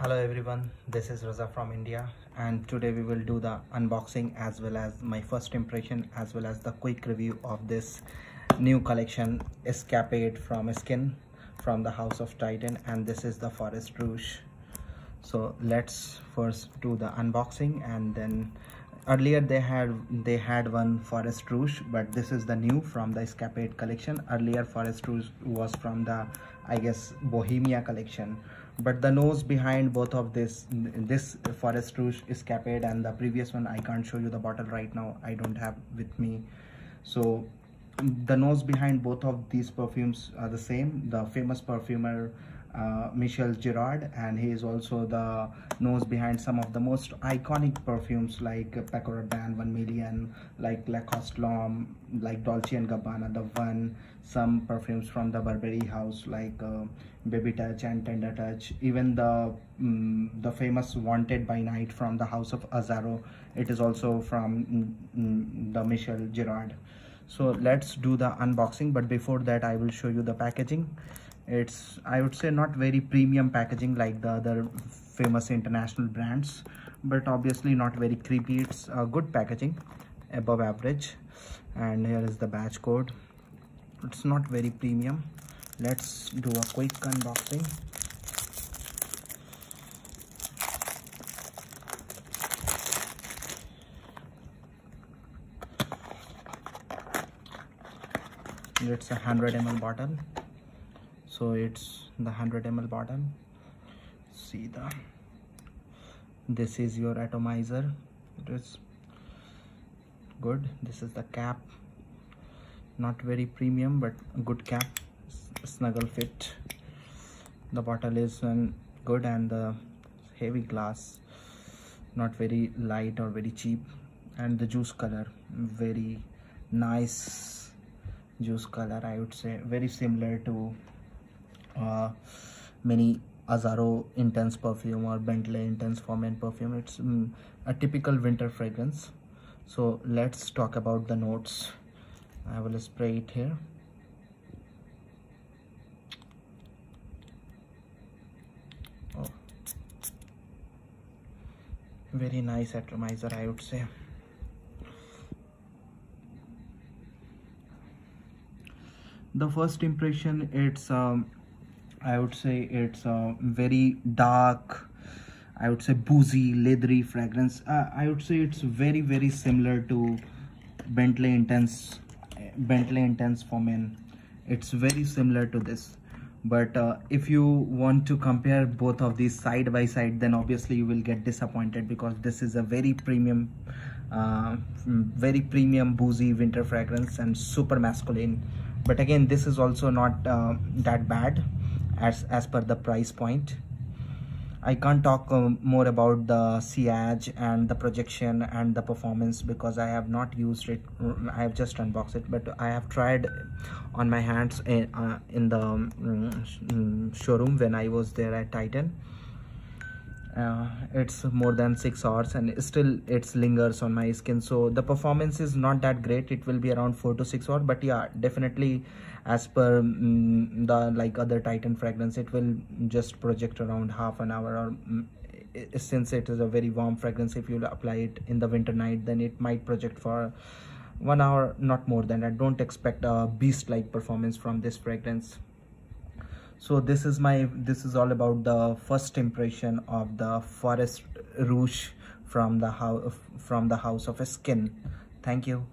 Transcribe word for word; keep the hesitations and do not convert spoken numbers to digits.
Hello everyone, this is Raza from India, and today we will do the unboxing as well as my first impression as well as the quick review of this new collection Escapade from Skin from the House of Titan, and this is the Forest Rouge. So let's first do the unboxing. And then earlier they had they had one Forest Rouge, but this is the new from the Escapade collection. Earlier Forest Rouge was from the, I guess, Bohemia collection. But the nose behind both of this this Forest Rouge Escapade and the previous one, I can't show you the bottle right now, I don't have with me. So the nose behind both of these perfumes are the same. The famous perfumer uh, Michel Girard, and he is also the nose behind some of the most iconic perfumes like Paco Rabanne one million, like Lacoste L'Homme, like Dolce and Gabbana The One, some perfumes from the Burberry house like uh, Baby Touch and Tender Touch, even the um, the famous Wanted by Night from the house of Azzaro. It is also from um, the Michel Girard. So let's do the unboxing, but before that I will show you the packaging. It's, I would say, not very premium packaging like the other famous international brands, but obviously not very creepy. It's a good packaging, above average. And here is the batch code. It's not very premium. Let's do a quick unboxing. It's a one hundred milliliter bottle, so it's the one hundred milliliter bottle. See, the this is your atomizer. It is good. This is the cap, not very premium but a good cap, snuggle fit. The bottle is um, good, and the heavy glass, not very light or very cheap. And the juice color, very nice juice color, I would say, very similar to uh, many Azzaro Intense perfume or Bentley Intense Formen perfume. It's mm, a typical winter fragrance. So let's talk about the notes. I will spray it here. Oh, very nice atomizer, I would say. The first impression, it's um, I would say it's a very dark, I would say boozy, leathery fragrance. Uh, I would say it's very very similar to Bentley Intense, Bentley Intense Formen. It's very similar to this. But uh, if you want to compare both of these side by side, then obviously you will get disappointed, because this is a very premium, uh, very premium boozy winter fragrance and super masculine. But again, this is also not uh, that bad as as per the price point. I can't talk um, more about the sillage and the projection and the performance, because I have not used it. I have just unboxed it, but I have tried on my hands in, uh, in the um, showroom when I was there at Titan. Uh, it's more than six hours and still it lingers on my skin. So the performance is not that great. It will be around four to six hours. But yeah, definitely as per um, the like other Titan fragrance, it will just project around half an hour. Or um, it, since it is a very warm fragrance, if you apply it in the winter night, then it might project for one hour, not more than that. Don't expect a beast-like performance from this fragrance. So this is my this is all about the first impression of the Forest Rouge from the house from the house of Skin. Thank you.